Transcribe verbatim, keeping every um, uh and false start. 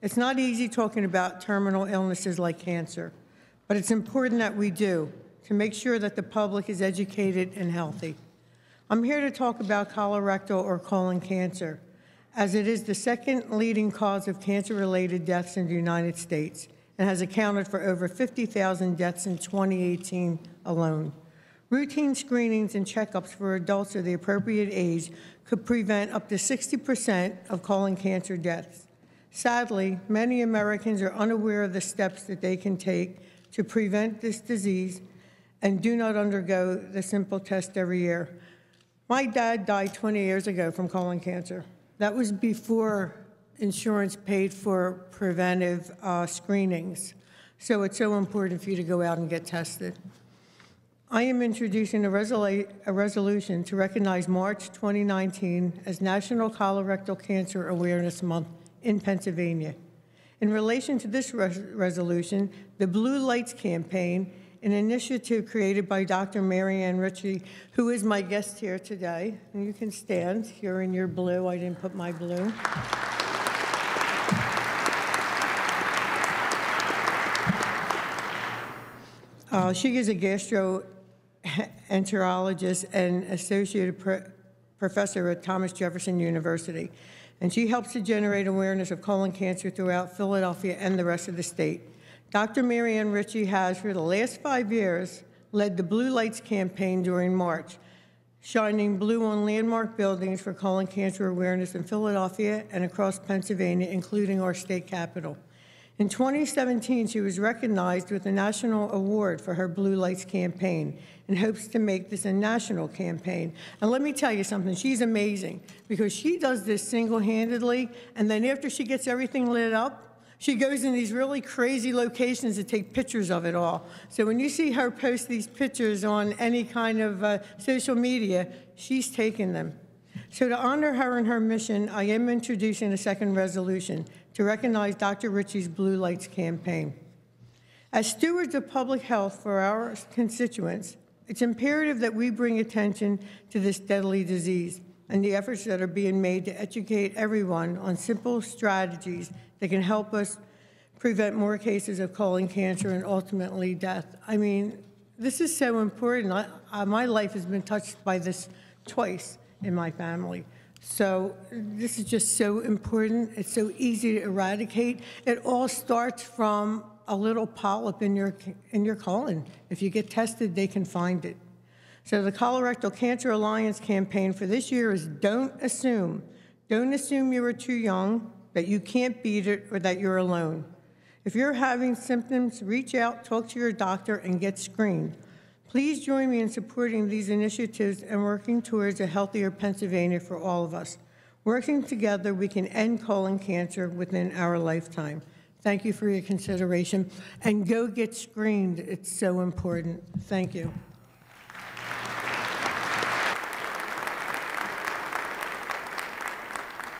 It's not easy talking about terminal illnesses like cancer, but it's important that we do to make sure that the public is educated and healthy. I'm here to talk about colorectal or colon cancer, as it is the second leading cause of cancer-related deaths in the United States and has accounted for over fifty thousand deaths in twenty eighteen alone. Routine screenings and checkups for adults of the appropriate age could prevent up to sixty percent of colon cancer deaths. Sadly, many Americans are unaware of the steps that they can take to prevent this disease and do not undergo the simple test every year. My dad died twenty years ago from colon cancer. That was before insurance paid for preventive uh, screenings. So it's so important for you to go out and get tested. I am introducing a, resolu a resolution to recognize March twenty nineteen as National Colorectal Cancer Awareness Month in Pennsylvania. In relation to this res resolution, the Blue Lights Campaign, an initiative created by Doctor Marianne Ritchie, who is my guest here today. And you can stand. You're in your blue. I didn't put my blue. Uh, she is a gastroenterologist and associate pro professor at Thomas Jefferson University. And she helps to generate awareness of colon cancer throughout Philadelphia and the rest of the state. Doctor Marianne Ritchie has, for the last five years, led the Blue Lights Campaign during March, shining blue on landmark buildings for colon cancer awareness in Philadelphia and across Pennsylvania, including our state capital. In twenty seventeen, she was recognized with a national award for her Blue Lights Campaign in hopes to make this a national campaign. And let me tell you something, she's amazing, because she does this single-handedly, and then after she gets everything lit up, she goes in these really crazy locations to take pictures of it all. So when you see her post these pictures on any kind of uh, social media, she's taking them. So to honor her and her mission, I am introducing a second resolution to recognize Doctor Ritchie's Blue Lights Campaign. As stewards of public health for our constituents, it's imperative that we bring attention to this deadly disease and the efforts that are being made to educate everyone on simple strategies that can help us prevent more cases of colon cancer and ultimately death. I mean, this is so important. I, I, my life has been touched by this twice in my family. So this is just so important. It's so easy to eradicate. It all starts from a little polyp in your, in your colon. If you get tested, they can find it. So the Colorectal Cancer Alliance campaign for this year is don't assume. Don't assume you are too young, that you can't beat it, or that you're alone. If you're having symptoms, reach out, talk to your doctor, and get screened. Please join me in supporting these initiatives and working towards a healthier Pennsylvania for all of us. Working together, we can end colon cancer within our lifetime. Thank you for your consideration. And go get screened. It's so important. Thank you.